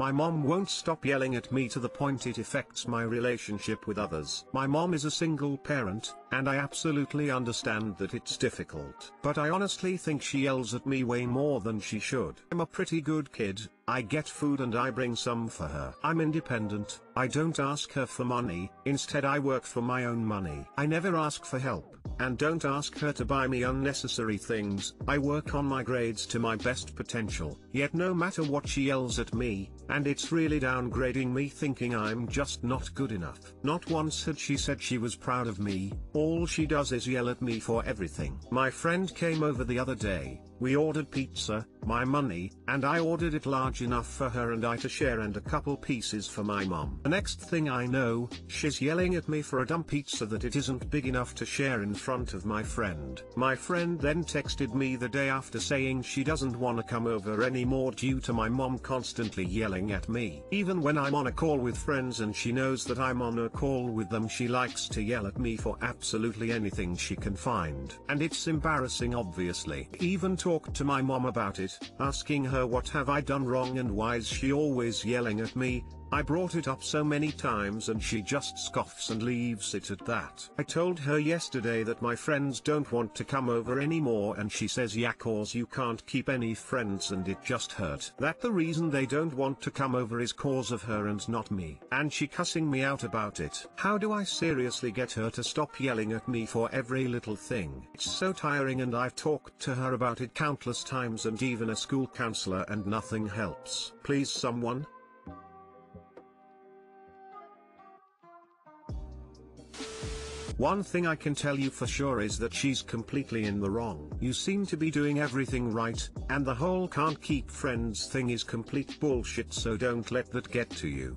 My mom won't stop yelling at me to the point it affects my relationship with others. My mom is a single parent, and I absolutely understand that it's difficult. But I honestly think she yells at me way more than she should. I'm a pretty good kid, I get food and I bring some for her. I'm independent, I don't ask her for money, instead I work for my own money. I never ask for help, and don't ask her to buy me unnecessary things. I work on my grades to my best potential, yet no matter what she yells at me, and it's really downgrading me, thinking I'm just not good enough. Not once had she said she was proud of me, all she does is yell at me for everything. My friend came over the other day, we ordered pizza, my money, and I ordered it large enough for her and I to share and a couple pieces for my mom. The next thing I know, she's yelling at me for a dumb pizza that it isn't big enough to share in front of my friend. My friend then texted me the day after saying she doesn't want to come over anymore due to my mom constantly yelling at me. Even when I'm on a call with friends and she knows that I'm on a call with them, she likes to yell at me for absolutely anything she can find. And it's embarrassing, obviously. Even talked to my mom about it, asking her what have I done wrong and why is she always yelling at me. I brought it up so many times and she just scoffs and leaves it at that. I told her yesterday that my friends don't want to come over anymore and she says yeah, cause you can't keep any friends, and it just hurt. That the reason they don't want to come over is cause of her and not me. And she cussing me out about it. How do I seriously get her to stop yelling at me for every little thing? It's so tiring, and I've talked to her about it countless times and even a school counselor, and nothing helps. Please someone. One thing I can tell you for sure is that she's completely in the wrong. You seem to be doing everything right, and the whole can't keep friends thing is complete bullshit, so don't let that get to you.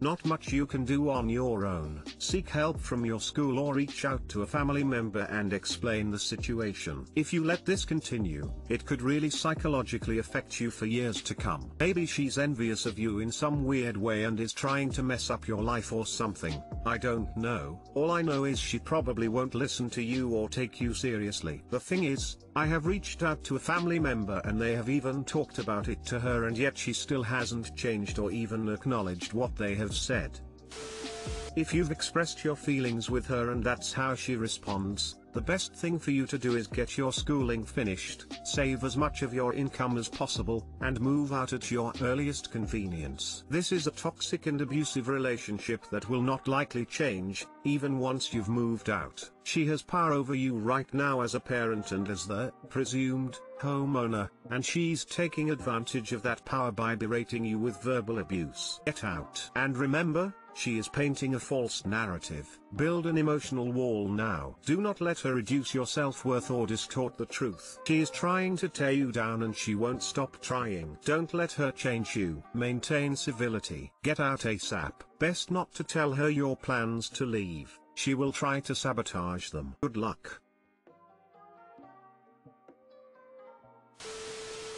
Not much you can do on your own. Seek help from your school or reach out to a family member and explain the situation. If you let this continue, it could really psychologically affect you for years to come. Maybe she's envious of you in some weird way and is trying to mess up your life or something. I don't know. All I know is she probably won't listen to you or take you seriously. The thing is, I have reached out to a family member and they have even talked about it to her, and yet she still hasn't changed or even acknowledged what they have said. If you've expressed your feelings with her and that's how she responds, the best thing for you to do is get your schooling finished, save as much of your income as possible, and move out at your earliest convenience. This is a toxic and abusive relationship that will not likely change, even once you've moved out. She has power over you right now as a parent and as the presumed homeowner, and she's taking advantage of that power by berating you with verbal abuse. Get out. And remember, she is painting a false narrative. Build an emotional wall now. Do not let her reduce your self-worth or distort the truth. She is trying to tear you down and she won't stop trying. Don't let her change you. Maintain civility. Get out ASAP. Best not to tell her your plans to leave. She will try to sabotage them. Good luck.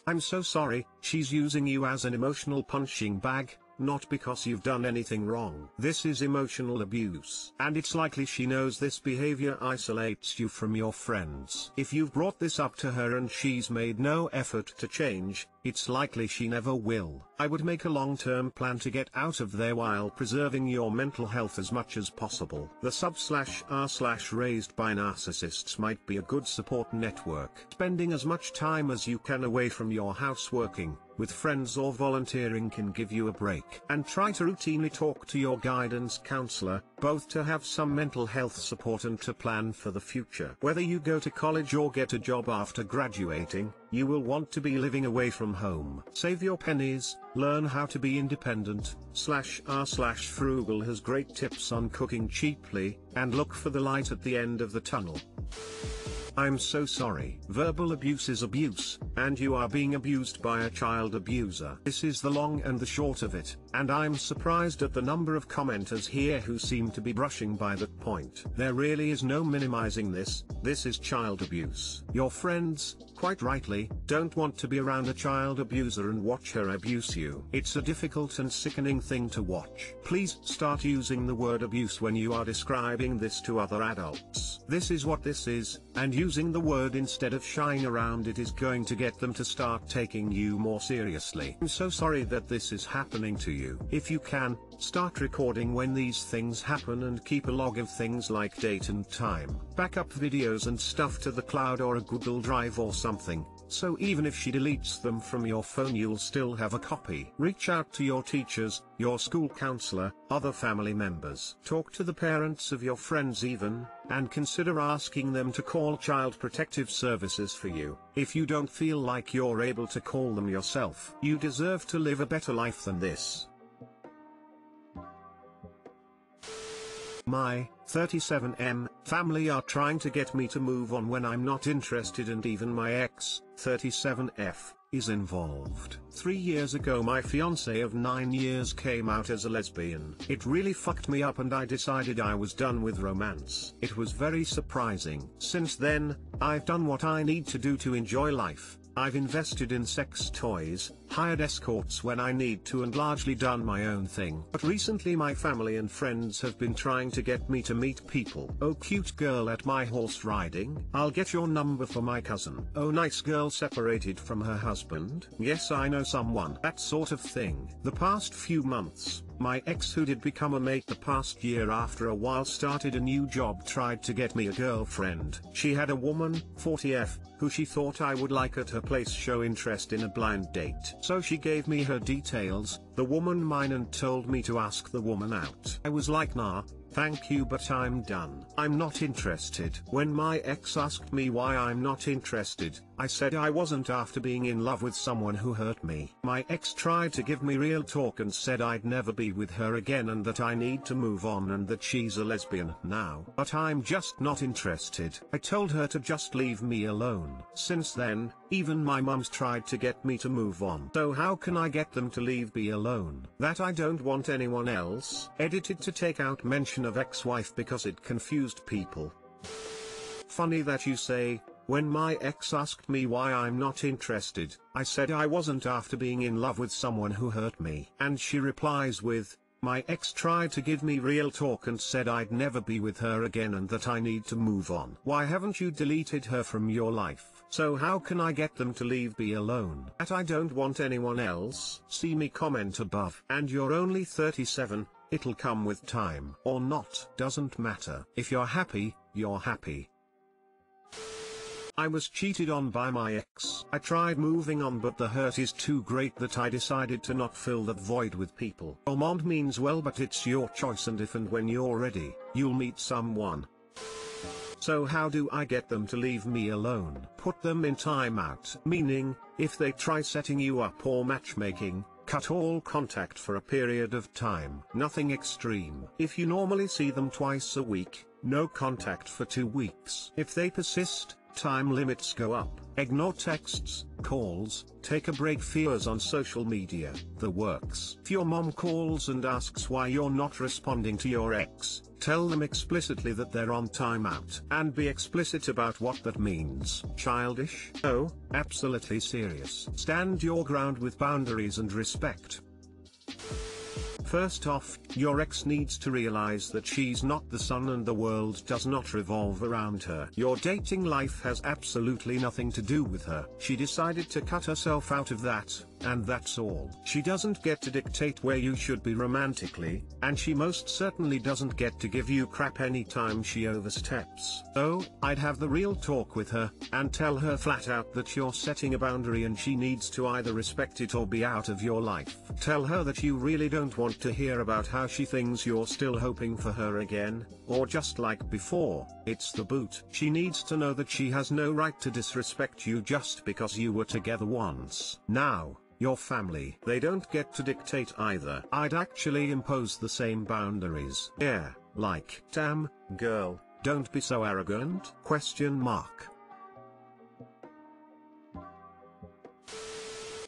I'm so sorry, she's using you as an emotional punching bag. Not because you've done anything wrong. This is emotional abuse. And it's likely she knows this behavior isolates you from your friends. If you've brought this up to her and she's made no effort to change, it's likely she never will. I would make a long-term plan to get out of there while preserving your mental health as much as possible. The sub/r/ raised by narcissists might be a good support network. Spending as much time as you can away from your house working, with friends or volunteering can give you a break. And try to routinely talk to your guidance counselor, both to have some mental health support and to plan for the future. Whether you go to college or get a job after graduating, you will want to be living away from home. Save your pennies, learn how to be independent, /r/ frugal has great tips on cooking cheaply, and look for the light at the end of the tunnel. I'm so sorry. Verbal abuse is abuse, and you are being abused by a child abuser. This is the long and the short of it, and I'm surprised at the number of commenters here who seem to be brushing by that point. There really is no minimizing this. This is child abuse. Your friends, quite rightly, don't want to be around a child abuser and watch her abuse you. It's a difficult and sickening thing to watch. Please start using the word abuse when you are describing this to other adults. This is what this is, and using the word instead of shying around it is going to get get them to start taking you more seriously. I'm so sorry that this is happening to you. If you can, start recording when these things happen and keep a log of things like date and time. Backup videos and stuff to the cloud or a Google Drive or something, so even if she deletes them from your phone you'll still have a copy. Reach out to your teachers, your school counselor, other family members. Talk to the parents of your friends even, and consider asking them to call Child Protective Services for you, if you don't feel like you're able to call them yourself. You deserve to live a better life than this. My 37M family are trying to get me to move on when I'm not interested, and even my ex 37F is involved. 3 years ago my fiancée of 9 years came out as a lesbian. It really fucked me up and I decided I was done with romance. It was very surprising. Since then, I've done what I need to do to enjoy life. I've invested in sex toys, hired escorts when I need to, and largely done my own thing. But recently my family and friends have been trying to get me to meet people. Oh, cute girl at my horse riding. I'll get your number for my cousin. Oh, nice girl separated from her husband. Yes, I know someone. That sort of thing. The past few months, my ex, who did become a mate the past year, after a while started a new job, tried to get me a girlfriend. She had a woman, 40F, who she thought I would like at her place, show interest in a blind date. So she gave me her details, the woman mine, and told me to ask the woman out. I was like, nah, thank you, but I'm done. I'm not interested. When my ex asked me why I'm not interested, I said I wasn't after being in love with someone who hurt me. My ex tried to give me real talk and said I'd never be with her again, and that I need to move on, and that she's a lesbian now. But I'm just not interested. I told her to just leave me alone. Since then, even my mum's tried to get me to move on. So how can I get them to leave me alone? That I don't want anyone else. Edited to take out mention of ex-wife because it confused people. Funny that you say. When my ex asked me why I'm not interested, I said I wasn't after being in love with someone who hurt me. And she replies with, my ex tried to give me real talk and said I'd never be with her again and that I need to move on. Why haven't you deleted her from your life? So how can I get them to leave me alone? That I don't want anyone else. See me comment above. And you're only 37, it'll come with time. Or not. Doesn't matter. If you're happy, you're happy. I was cheated on by my ex. I tried moving on, but the hurt is too great that I decided to not fill that void with people. Ormond means well, but it's your choice, and if and when you're ready, you'll meet someone. So how do I get them to leave me alone? Put them in timeout. Meaning, if they try setting you up or matchmaking, cut all contact for a period of time. Nothing extreme. If you normally see them twice a week, no contact for 2 weeks. If they persist, time limits go up. Ignore texts, calls, take a break, fears on social media, the works. If your mom calls and asks why you're not responding to your ex, tell them explicitly that they're on timeout. And be explicit about what that means. Childish? No, absolutely serious. Stand your ground with boundaries and respect. First off, your ex needs to realize that she's not the sun and the world does not revolve around her. Your dating life has absolutely nothing to do with her. She decided to cut herself out of that, and that's all. She doesn't get to dictate where you should be romantically, and she most certainly doesn't get to give you crap anytime she oversteps. So, I'd have the real talk with her, and tell her flat out that you're setting a boundary and she needs to either respect it or be out of your life. Tell her that you really don't want to hear about how she thinks you're still hoping for her again, or just like before, it's the boot. She needs to know that she has no right to disrespect you just because you were together once. Now, your family, they don't get to dictate either. I'd actually impose the same boundaries. Yeah, like, damn, girl, don't be so arrogant? ?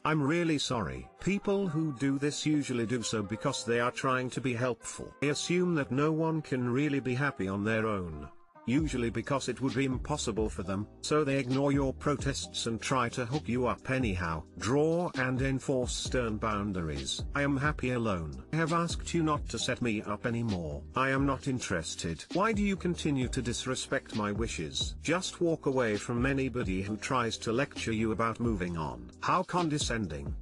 I'm really sorry. People who do this usually do so because they are trying to be helpful. They assume that no one can really be happy on their own. usually because it would be impossible for them, so they ignore your protests and try to hook you up anyhow. Draw and enforce stern boundaries. I am happy alone. I have asked you not to set me up anymore. I am not interested. Why do you continue to disrespect my wishes? Just walk away from anybody who tries to lecture you about moving on. How condescending.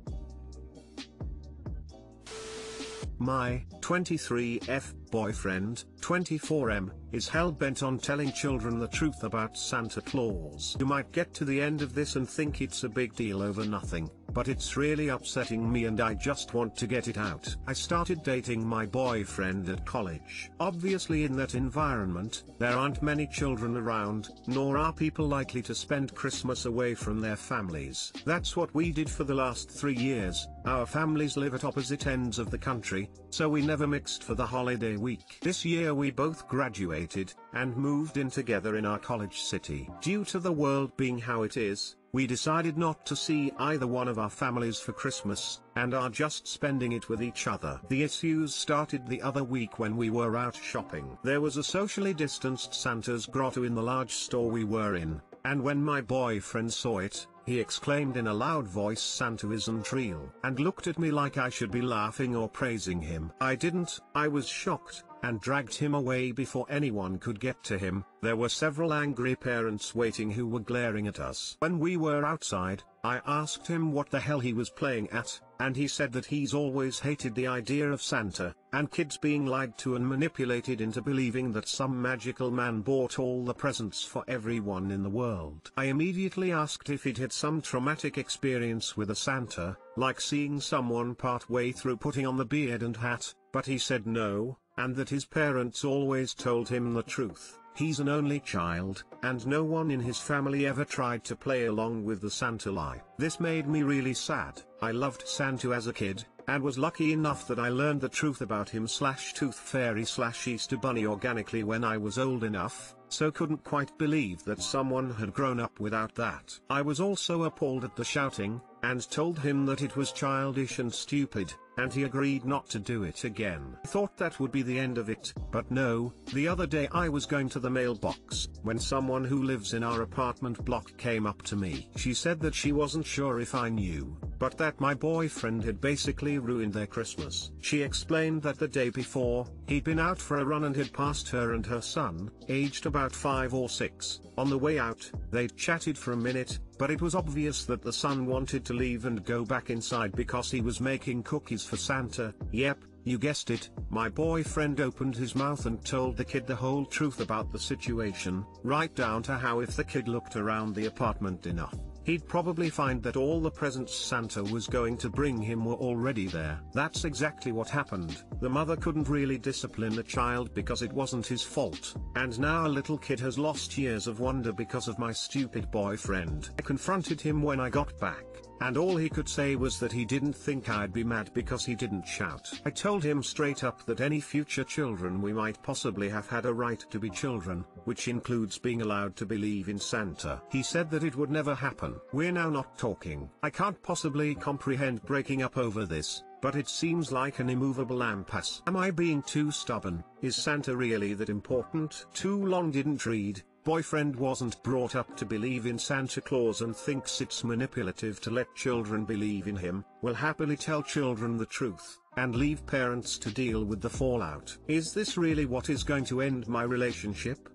My 23F boyfriend, 24M, is hell-bent on telling children the truth about Santa Claus. You might get to the end of this and think it's a big deal over nothing, but it's really upsetting me and I just want to get it out. I started dating my boyfriend at college. Obviously in that environment, there aren't many children around, nor are people likely to spend Christmas away from their families. That's what we did for the last 3 years. Our families live at opposite ends of the country, so we never mixed for the holiday week. This year we both graduated, and moved in together in our college city. Due to the world being how it is, we decided not to see either one of our families for Christmas, and are just spending it with each other. The issues started the other week when we were out shopping. There was a socially distanced Santa's grotto in the large store we were in, and when my boyfriend saw it, he exclaimed in a loud voice, "Santa isn't real," and looked at me like I should be laughing or praising him. I didn't. I was shocked, and dragged him away before anyone could get to him. There were several angry parents waiting who were glaring at us. When we were outside, I asked him what the hell he was playing at, and he said that he's always hated the idea of Santa, and kids being lied to and manipulated into believing that some magical man bought all the presents for everyone in the world. I immediately asked if he'd had some traumatic experience with a Santa, like seeing someone partway through putting on the beard and hat, but he said no, and that his parents always told him the truth. He's an only child, and no one in his family ever tried to play along with the Santa lie. This made me really sad. I loved Santa as a kid, and was lucky enough that I learned the truth about him / Tooth Fairy / Easter Bunny organically when I was old enough, so couldn't quite believe that someone had grown up without that. I was also appalled at the shouting, and told him that it was childish and stupid, and he agreed not to do it again. I thought that would be the end of it, but no. The other day I was going to the mailbox, when someone who lives in our apartment block came up to me. She said that she wasn't sure if I knew, but that my boyfriend had basically ruined their Christmas. She explained that the day before, he'd been out for a run and had passed her and her son, aged about 5 or 6. On the way out, they'd chatted for a minute, but it was obvious that the son wanted to leave and go back inside because he was making cookies for Santa. Yep, you guessed it, my boyfriend opened his mouth and told the kid the whole truth about the situation, right down to how if the kid looked around the apartment enough, he'd probably find that all the presents Santa was going to bring him were already there. That's exactly what happened. The mother couldn't really discipline the child because it wasn't his fault, and now a little kid has lost years of wonder because of my stupid boyfriend. I confronted him when I got back, and all he could say was that he didn't think I'd be mad because he didn't shout. I told him straight up that any future children we might possibly have had a right to be children, which includes being allowed to believe in Santa. He said that it would never happen. We're now not talking. I can't possibly comprehend breaking up over this, but it seems like an immovable impasse. Am I being too stubborn? Is Santa really that important? Too long didn't read. Boyfriend wasn't brought up to believe in Santa Claus and thinks it's manipulative to let children believe in him. Will happily tell children the truth, and leave parents to deal with the fallout. Is this really what is going to end my relationship?